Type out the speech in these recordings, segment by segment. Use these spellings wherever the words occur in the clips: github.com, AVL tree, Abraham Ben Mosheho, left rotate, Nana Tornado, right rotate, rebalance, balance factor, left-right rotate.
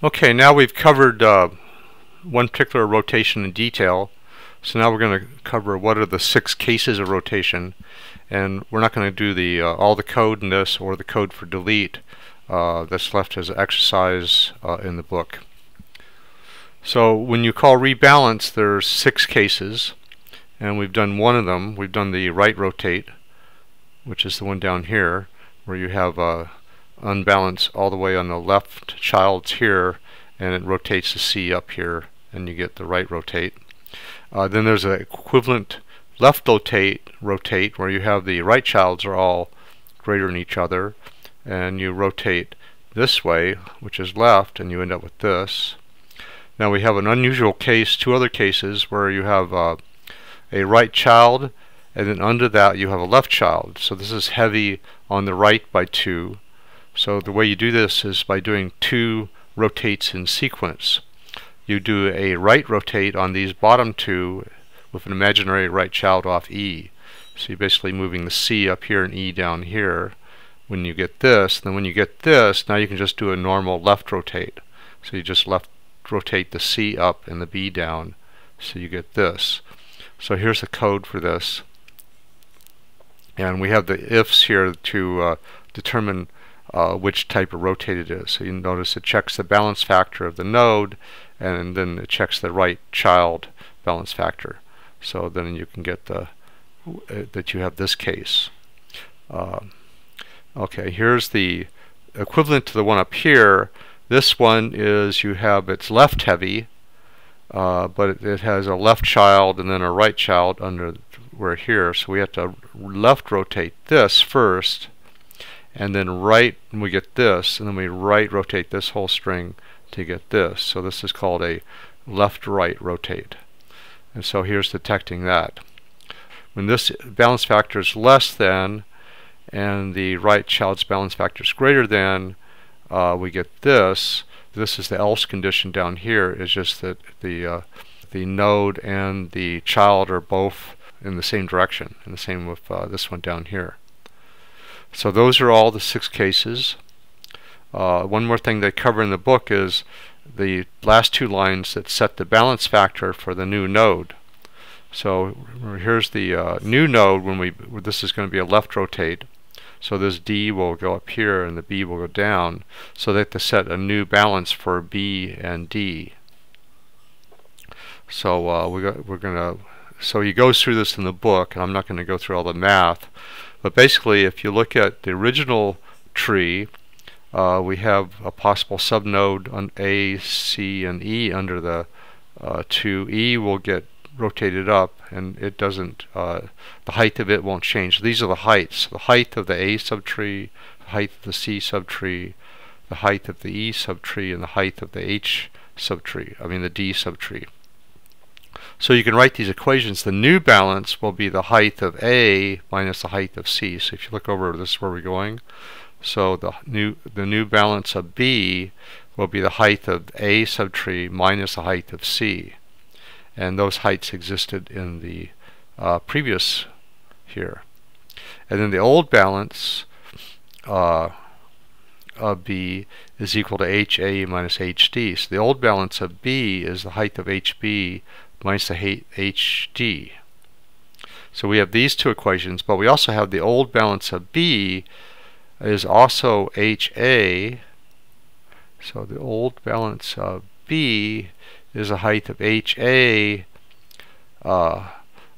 Okay, now we've covered one particular rotation in detail. So now we're going to cover what are the 6 cases of rotation, and we're not going to do the all the code in this or the code for delete that's left as an exercise in the book. So when you call rebalance, there's 6 cases, and we've done one of them. We've done the right rotate, which is the one down here where you have unbalance all the way on the left child's here, and it rotates the C up here, and you get the right rotate. Then there's an equivalent left rotate where you have the right childs are all greater than each other, and you rotate this way, which is left, and you end up with this. Now we have an unusual case, 2 other cases where you have a right child, and then under that you have a left child. So this is heavy on the right by 2. So the way you do this is by doing 2 rotates in sequence. You do a right rotate on these bottom 2 with an imaginary right child off E. So you're basically moving the C up here and E down here when you get this. Then when you get this, now you can just do a normal left rotate. So you just left rotate the C up and the B down, so you get this. So here's the code for this, and we have the ifs here to determine which type of rotate it is. So you notice it checks the balance factor of the node, and then it checks the right child balance factor. So then you can get the that you have this case. Okay, here's the equivalent to the one up here. This one is you have it's left heavy, but it has a left child and then a right child under where here. So we have to left rotate this first, and then right, and we get this, and then we right rotate this whole string to get this. So this is called a left-right rotate. And so here's detecting that. When this balance factor is less than, and the right child's balance factor is greater than, we get this. This is the else condition down here. It's just that the node and the child are both in the same direction, and the same with this one down here. So those are all the 6 cases. One more thing they cover in the book is the last 2 lines that set the balance factor for the new node. So here's the new node when this is going to be a left rotate. So this D will go up here and the B will go down, so they have to set a new balance for B and D. So so he goes through this in the book, and I'm not going to go through all the math, but basically if you look at the original tree, we have a possible subnode on A, C, and E under the 2. E will get rotated up, and it doesn't, the height of it won't change. These are the heights: the height of the A subtree, the height of the C subtree, the height of the E subtree, and the height of the H subtree, the D subtree. So you can write these equations. The new balance will be the height of A minus the height of C. So if you look over, this is where we're going. So the new balance of B will be the height of A subtree minus the height of C. And those heights existed in the previous here. And then the old balance of B is equal to HA minus HD. So the old balance of B is the height of HB minus the height HD. So we have these 2 equations, but we also have the old balance of B is also HA. So the old balance of B is the height of HA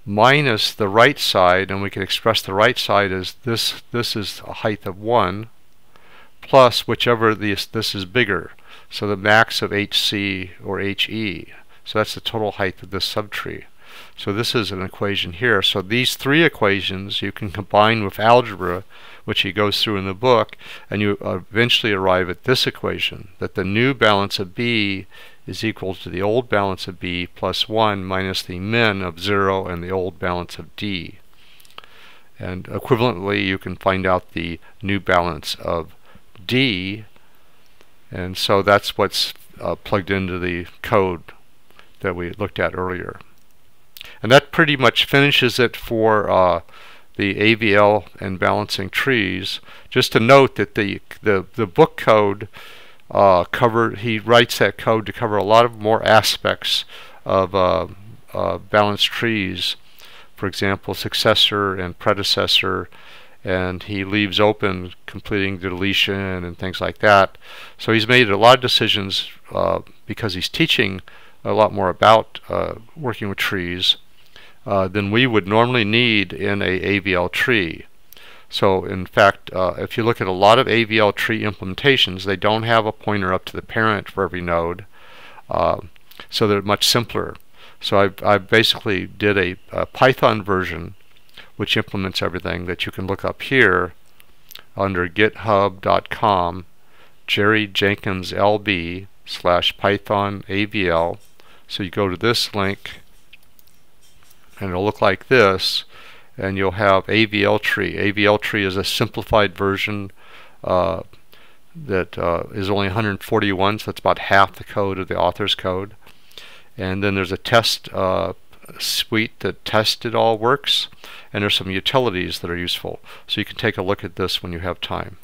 minus the right side, and we can express the right side as this is a height of 1 plus whichever this is bigger, so the max of HC or HE. So that's the total height of this subtree. So this is an equation here. So these 3 equations you can combine with algebra, which he goes through in the book, and you eventually arrive at this equation, that the new balance of B is equal to the old balance of B plus 1 minus the min of 0 and the old balance of D. And equivalently, you can find out the new balance of D, and so that's what's plugged into the code that we looked at earlier. And that pretty much finishes it for the AVL and balancing trees. Just to note that the book code he writes that code to cover a lot of more aspects of balanced trees, for example, successor and predecessor, and he leaves open completing deletion and things like that. So he's made a lot of decisions because he's teaching a lot more about working with trees than we would normally need in a AVL tree. So in fact, if you look at a lot of AVL tree implementations, they don't have a pointer up to the parent for every node, so they're much simpler. So I basically did a Python version which implements everything that you can look up here under github.com jerryjenkinslb/pythonavl. So you go to this link and it'll look like this, and you'll have AVL tree. AVL tree is a simplified version that is only 141, so it's about half the code of the author's code. And then there's a test suite that tests it all works, and there's some utilities that are useful. So you can take a look at this when you have time.